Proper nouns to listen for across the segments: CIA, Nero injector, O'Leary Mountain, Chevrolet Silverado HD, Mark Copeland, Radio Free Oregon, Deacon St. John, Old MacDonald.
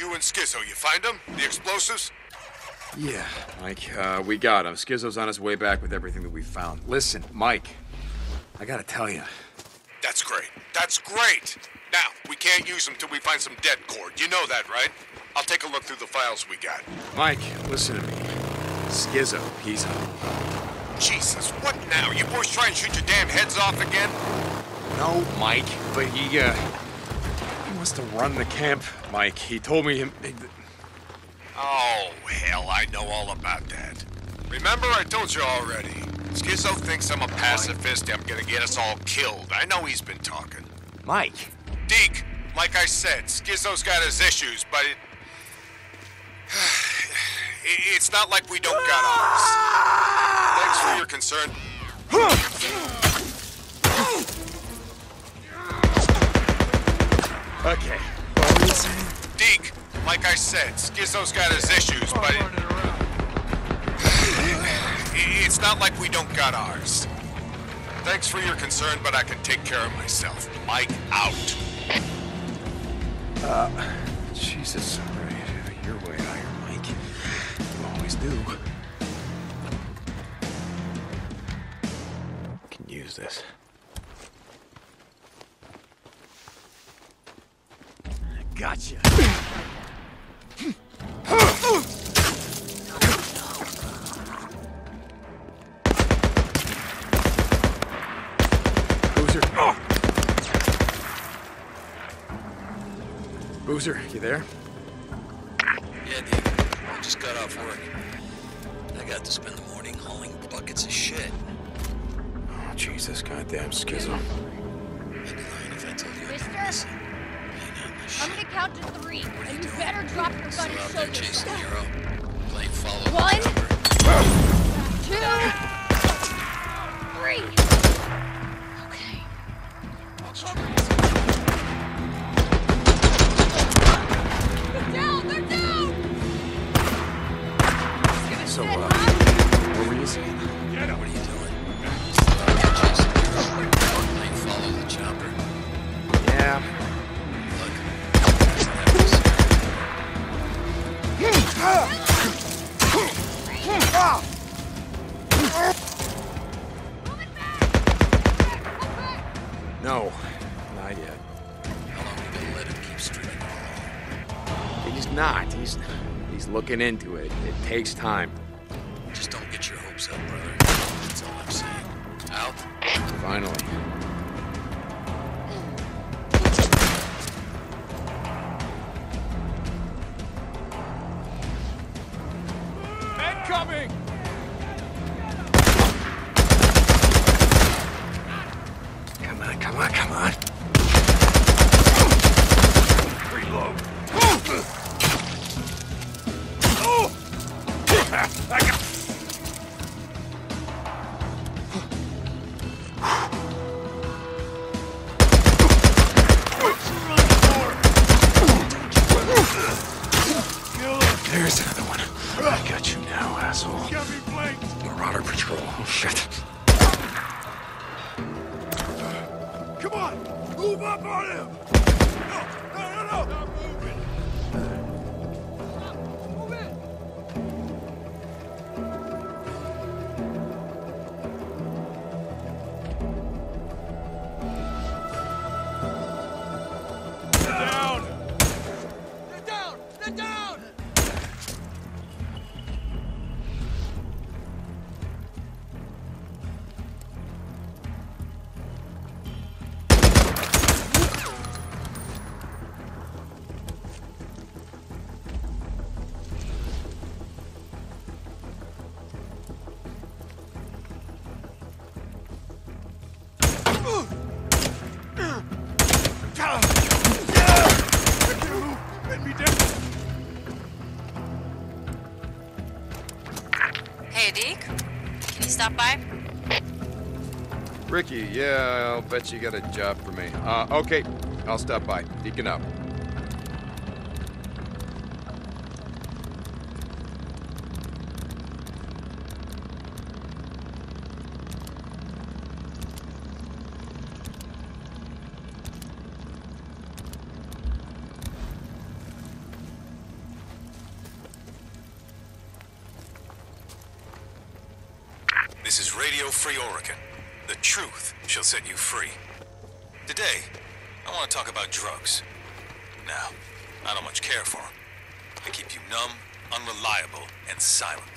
You and Schizo, you find them? The explosives? Yeah, Mike, we got him. Schizo's on his way back with everything that we found. Listen, Mike, I gotta tell you. That's great. That's great! Now, we can't use them till we find some dead cord. You know that, right? I'll take a look through the files we got. Mike, listen to me. Schizo, he's on. Jesus, what now? You boys try and shoot your damn heads off again? No, Mike, but he wants to run the camp, Mike. He told me him... Oh, hell, I know all about that. Remember, I told you already. Schizo thinks I'm a pacifist, I'm gonna get us all killed. I know he's been talking. Mike. Deke, like I said, Schizo's got his issues, but it's not like we don't got ours. Thanks for your concern. Okay. Deke, like I said, Schizo's got his issues, but it's not like we don't got ours. Thanks for your concern, but I can take care of myself. Mike out. Jesus, all right. You're way higher, Mike. You always do. I can use this. Gotcha. Boozer, you there? Yeah, Dave. I just got off work. I got to spend the morning hauling buckets of shit. Oh, Jesus, goddamn Schizo. I'd be lying if I told you Mister, I'm gonna count to three, and you better drop your gun and show yourself. Playing follow-up. 1, 2, 3. Okay. So, what were you saying? Get up. What are you doing? Follow the chopper. Yeah. Look. No, not yet. How long are you gonna let him keep streaming along? He's not. He's looking into it. It takes time. Just don't get your hopes up, brother. That's all I'm saying. Out. Finally. Men coming! Come on, come on, come on. Reload. Oh! I got it. There's another one. I got you now, asshole. Marauder patrol. Oh, shit. Come on! Move up on him! No! Stop moving! Move it! Get down! Get down! Get down! Hey, Deke, can you stop by? Ricky, yeah, I'll bet you got a job for me. Okay, I'll stop by. Deacon up. This is Radio Free Oregon. The truth shall set you free. Today, I want to talk about drugs. Now, I don't much care for them. They keep you numb, unreliable, and silent.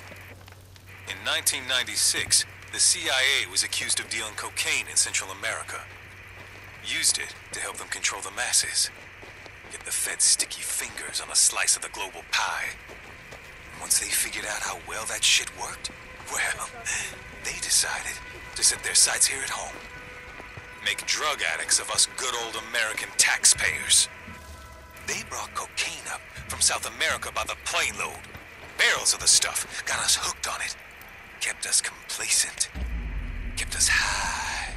In 1996, the CIA was accused of dealing cocaine in Central America. Used it to help them control the masses. Get the Fed's sticky fingers on a slice of the global pie. And once they figured out how well that shit worked, well, they decided to set their sights here at home. Make drug addicts of us good old American taxpayers. They brought cocaine up from South America by the plane load. Barrels of the stuff got us hooked on it. Kept us complacent. Kept us high.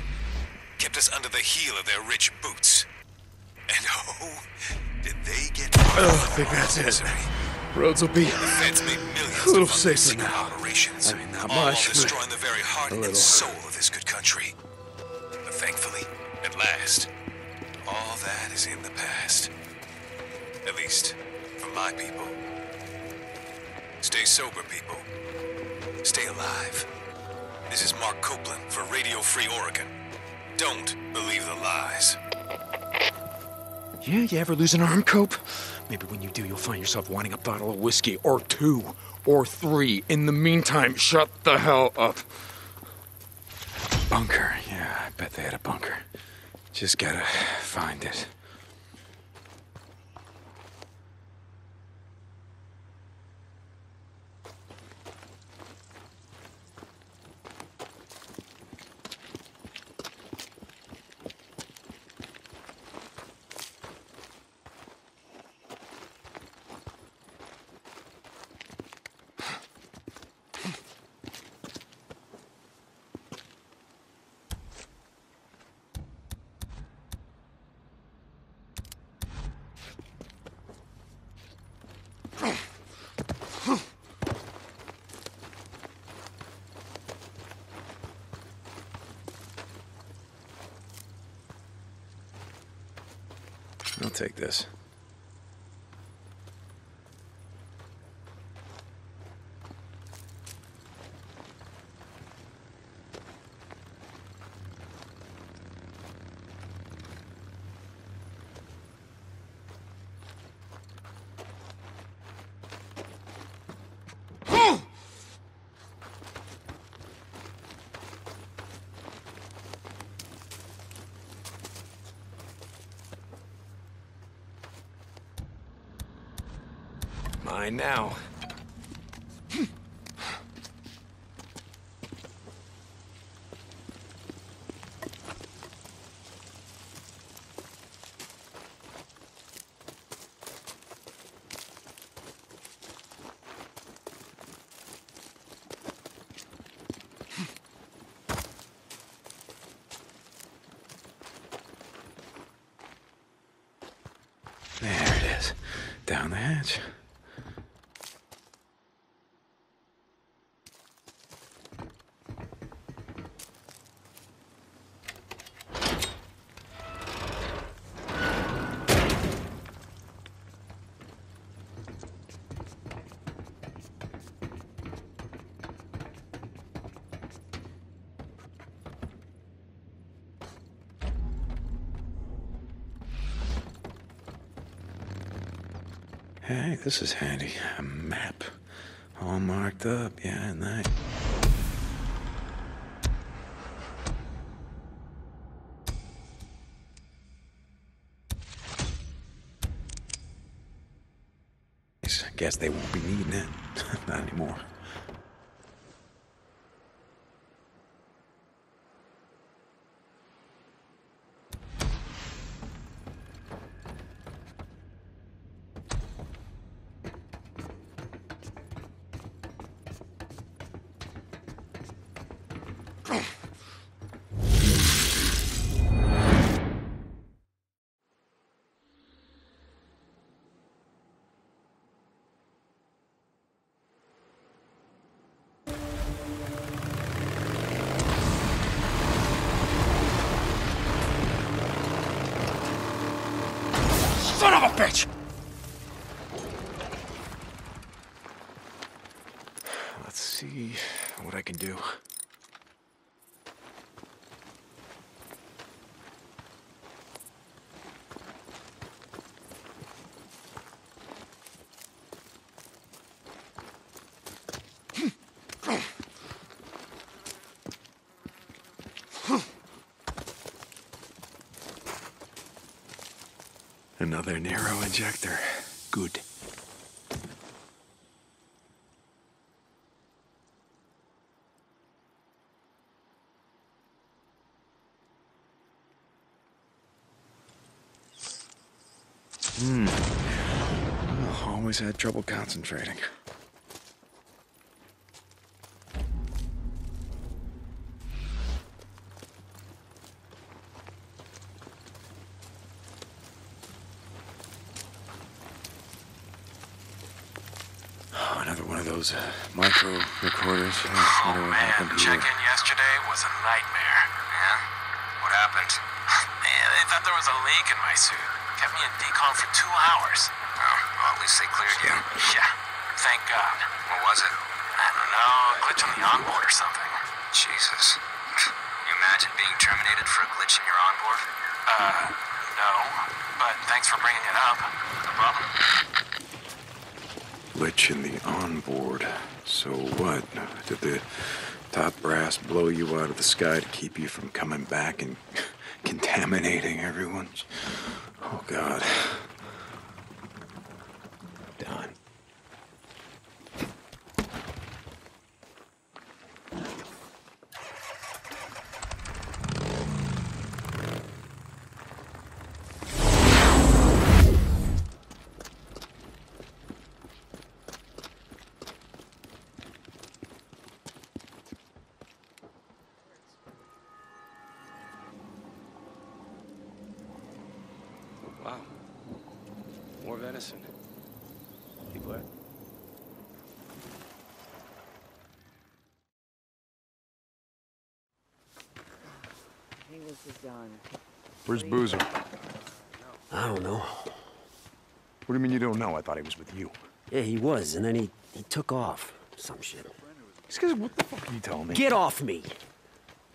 Kept us under the heel of their rich boots. And oh, did they get... Oh, I think that's it. Roads will be a little safer now. I mean, not much, destroying the very heart and soul of this good country. But thankfully, at last, all that is in the past. At least, for my people. Stay sober, people. Stay alive. This is Mark Copeland for Radio Free Oregon. Don't believe the lies. Yeah, you ever lose an arm, Cope? Maybe when you do, you'll find yourself wanting a bottle of whiskey, or two, or three. In the meantime, shut the hell up. Bunker. Yeah, I bet they had a bunker. Just gotta find it. I'll take this. Mine now. There it is. Down the hatch. Hey, this is handy. A map. All marked up. Yeah, nice. I guess they won't be needing it. Not anymore. Bitch! Let's see what I can do. Another Nero injector. Good. Always had trouble concentrating. Those micro recorders. Oh man, check-in yesterday was a nightmare, man. What happened? Man, they thought there was a leak in my suit. Kept me in decon for 2 hours. Well, at least they cleared you. Yeah, thank God. What was it? I don't know, a glitch on the onboard or something. Jesus. Can you imagine being terminated for a glitch in your onboard? No, but thanks for bringing it up. No problem. Glitch in the onboard. So what? Did the top brass blow you out of the sky to keep you from coming back and contaminating everyone's? Oh, God. Done. Where's Boozer? I don't know. What do you mean you don't know? I thought he was with you. Yeah, he was, and then he took off. Some shit. What the fuck are you telling me? Get off me!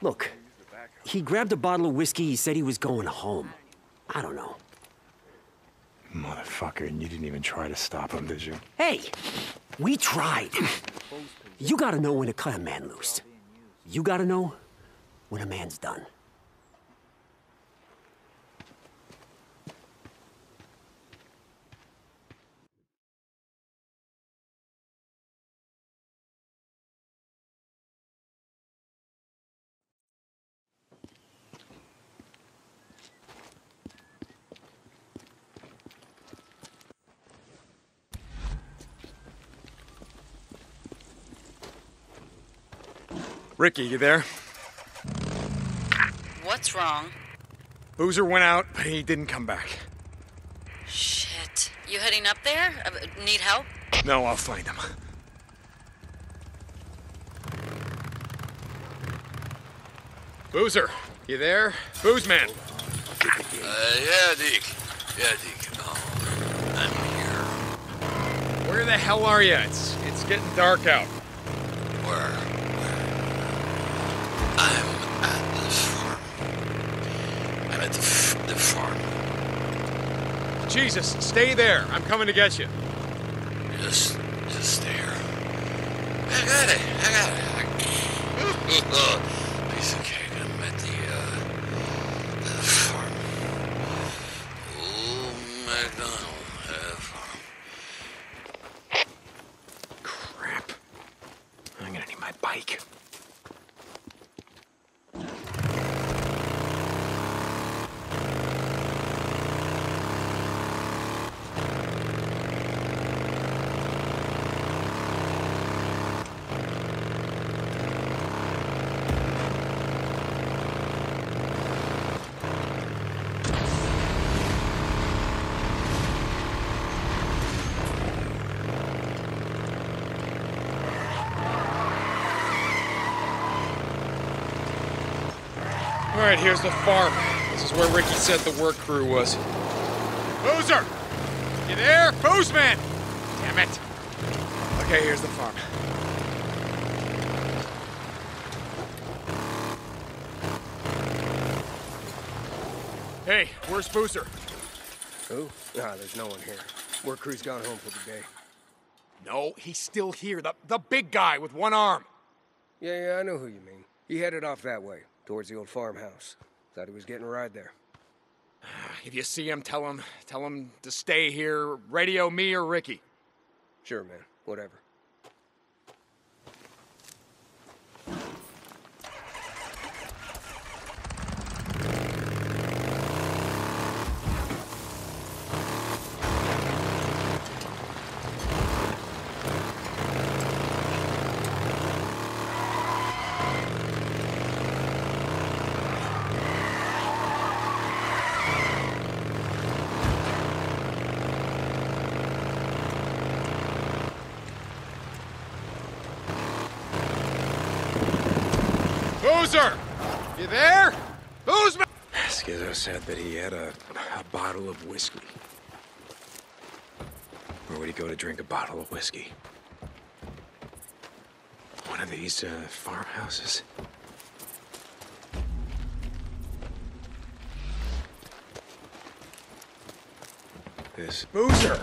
Look, he grabbed a bottle of whiskey, he said he was going home. I don't know. Motherfucker, and you didn't even try to stop him, did you? Hey! We tried! You gotta know when to cut a man loose. You gotta know when a man's done. Ricky, you there? What's wrong? Boozer went out, but he didn't come back. Shit. You heading up there? Need help? No, I'll find him. Boozer, you there? Boozman. Yeah, Deke. I'm here. Where the hell are you? It's getting dark out. Where? I'm at the farm. Jesus, stay there. I'm coming to get you. Just stay here. I got it. Piece of cake. I'm at the farm. Old MacDonald farm. Crap. I'm gonna need my bike. All right, here's the farm. This is where Ricky said the work crew was. Boozer! You there? Boozman! Damn it. Okay, here's the farm. Hey, where's Boozer? Who? Nah, there's no one here. Work crew's gone home for the day. No, he's still here. The big guy with one arm. Yeah, I know who you mean. He headed off that way. Towards the old farmhouse. Thought he was getting a ride there. If you see him, tell him to stay here. Radio me or Ricky. Sure, man. Whatever. Boozer! You there? Boozman! Schizo said that he had a bottle of whiskey. Where would he go to drink a bottle of whiskey? One of these farmhouses? This... Boozer!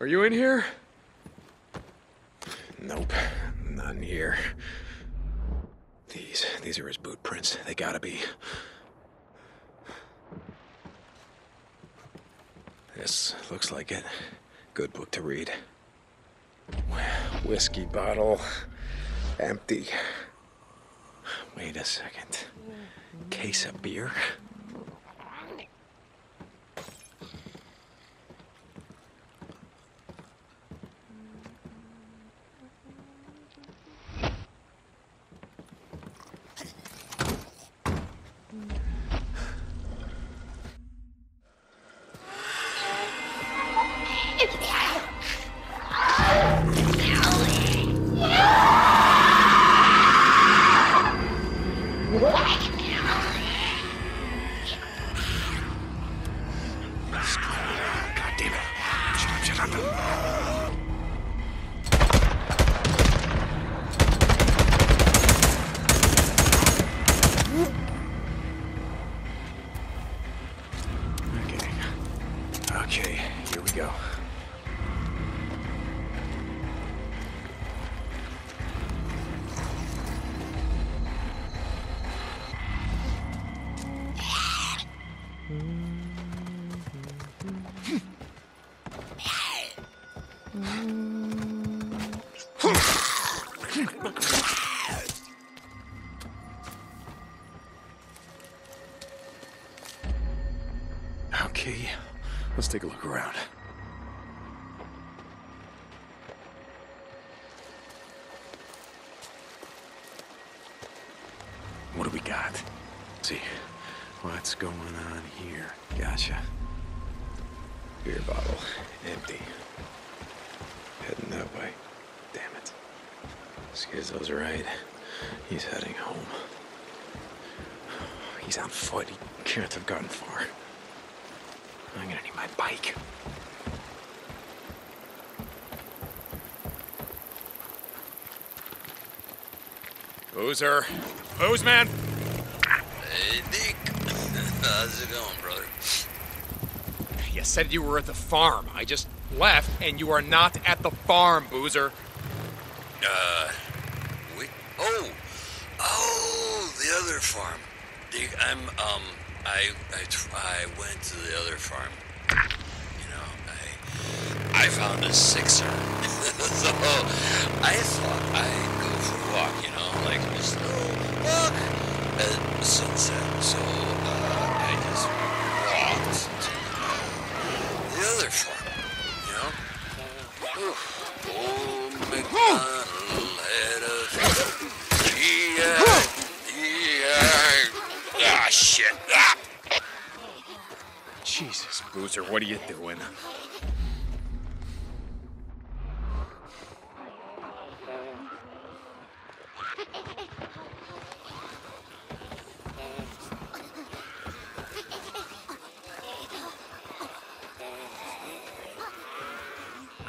Are you in here? Nope. None here. These are his boot prints. They gotta be. This looks like it. Good book to read. Whiskey bottle. Empty. Wait a second. Case of beer? Okay, let's take a look around. What do we got? Let's see, what's going on here? Gotcha. Beer bottle, empty. Heading that way. Damn it. Schizo's right. He's heading home. He's on foot. He can't have gotten far. I'm gonna need my bike. Boozer. Boozman! Hey, Dick. How's it going, brother? You said you were at the farm. I just left, and you are not at the farm, Boozer. Wait. Oh, the other farm. Dick, I went to the other farm. You know, I found a sixer. So I thought I'd go for a walk, you know, like a slow walk at sunset. So I just walked to the other farm, you know? Old MacDonald had a farm. Ah, shit. Ah. Jesus, Boozer, what are you doing?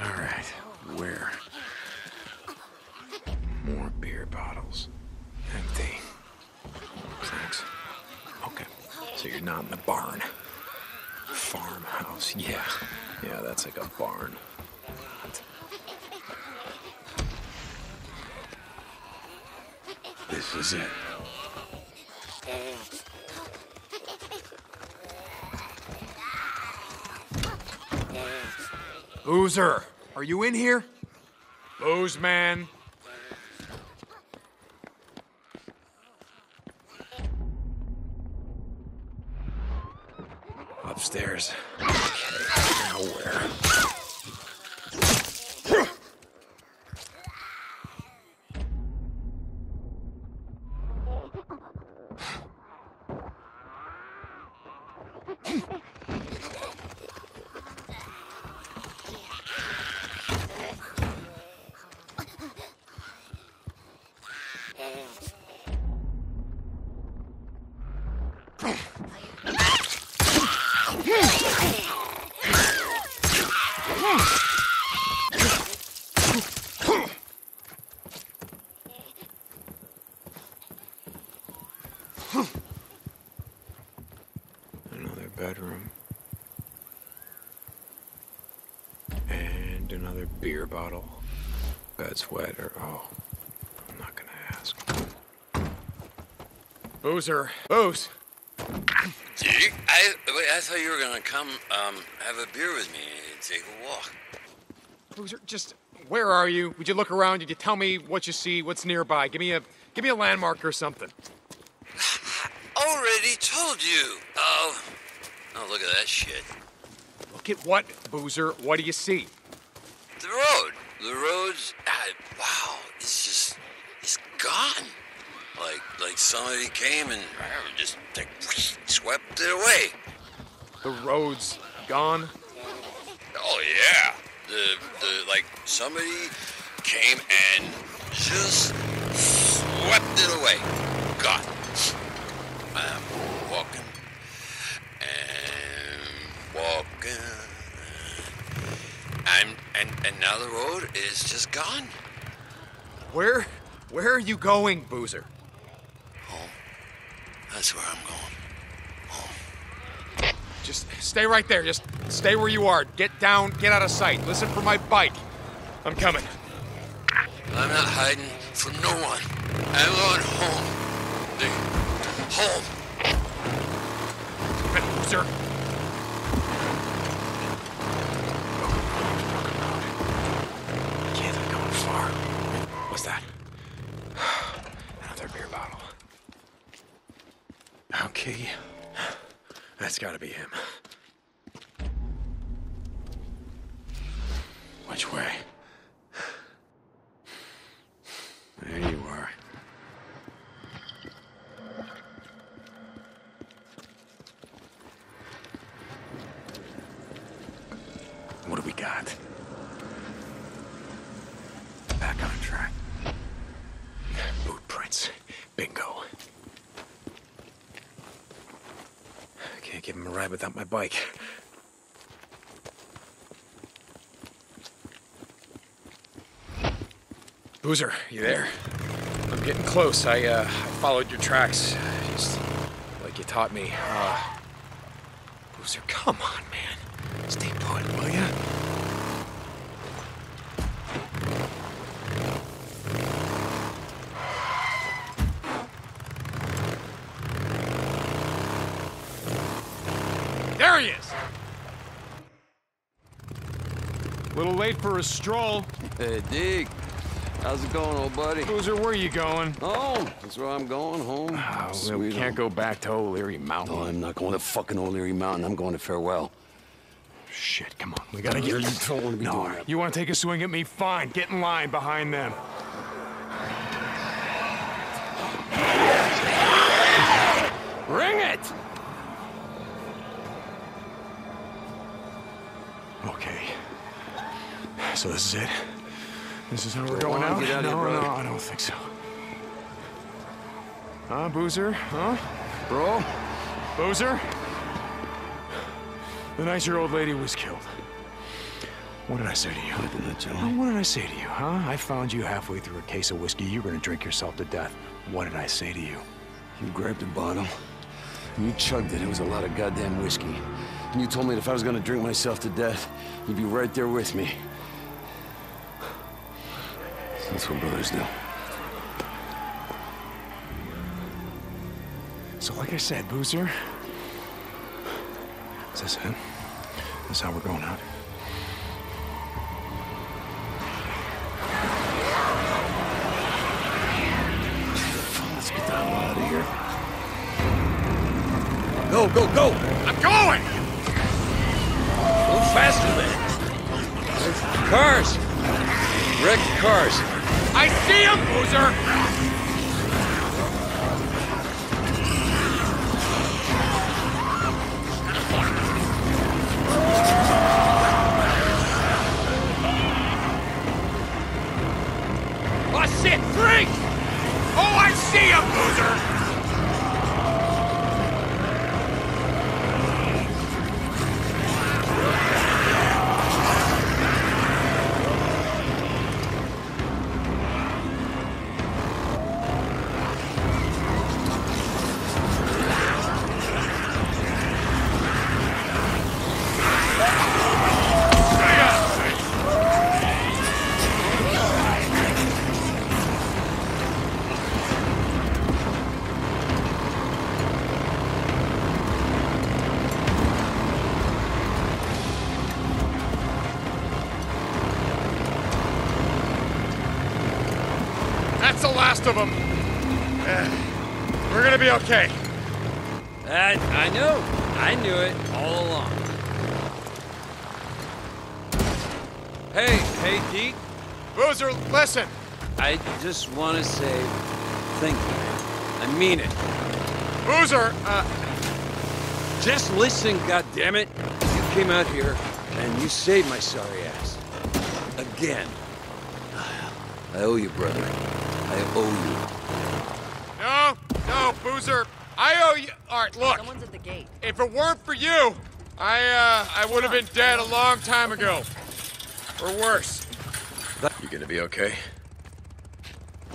All right, where? More beer bottles. Empty. Thanks. Okay, so you're not in the barn. Farmhouse, yeah. Yeah, that's like a barn. This is it. Boozer, are you in here? Booze, man. Upstairs. Okay, now where? Bottle. Bed's wet, or oh, I'm not gonna ask. Boozer, Booze. I thought you were gonna come have a beer with me and take a walk. Boozer, just where are you? Would you look around? Did you tell me what you see? What's nearby? Give me a landmark or something. Already told you. Oh, look at that shit. Look at what, Boozer? What do you see? The road's, wow, it's gone. Like somebody came and just like, swept it away. The road's gone? Oh yeah, like somebody came and just swept it away, gone. I'm walking and walking. And now the road is just gone. Where are you going, Boozer? Home. That's where I'm going. Home. Just stay right there. Just stay where you are. Get down. Get out of sight. Listen for my bike. I'm coming. I'm not hiding from no one. I'm going home. Home. Hey, Boozer. What's that? Another beer bottle. Okay. That's gotta be him. Which way? There you are. What do we got? Back on track. Boot prints. Bingo. I can't give him a ride without my bike. Boozer, you there? I'm getting close. I followed your tracks, just like you taught me. Boozer, come on, man. Stay put, will ya? A little late for a stroll. Hey, Dig. How's it going, old buddy? Boozer, where are you going? Home. That's where I'm going, home. Oh, we can't go back to O'Leary Mountain. No, I'm not going to fucking O'Leary Mountain. I'm going to Farewell. Shit, come on. We gotta get... You don't want to be... You want to take a swing at me? Fine. Get in line behind them. Ring it! Okay. So this is it? This is how we're going out? No, I don't think so. Huh, Boozer? Huh? Bro? Boozer? The nice-year-old lady was killed. What did I say to you? What did I say to you, huh? I found you halfway through a case of whiskey. You were gonna drink yourself to death. What did I say to you? You grabbed a bottle, and you chugged it. It was a lot of goddamn whiskey. And you told me that if I was gonna drink myself to death, you'd be right there with me. That's what brothers do. So like I said, Boozer, is this it? This is how we're going out? out of here. Go, go, go! I'm going! Move faster, man. There's cars. Wrecked cars. I see them, loser! Of them. We're gonna be okay. I know. I knew it all along. Hey, Deke. Boozer, listen. I just want to say thank you. I mean it. Boozer, just listen, goddammit. You came out here and you saved my sorry ass. Again. I owe you, brother. I owe you. No, Boozer. I owe you. All right, look. Someone's at the gate. If it weren't for you, I would have been dead a long time ago, or worse. You gonna be okay?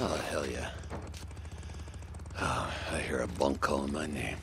Oh hell yeah. Oh, I hear a bunk calling my name.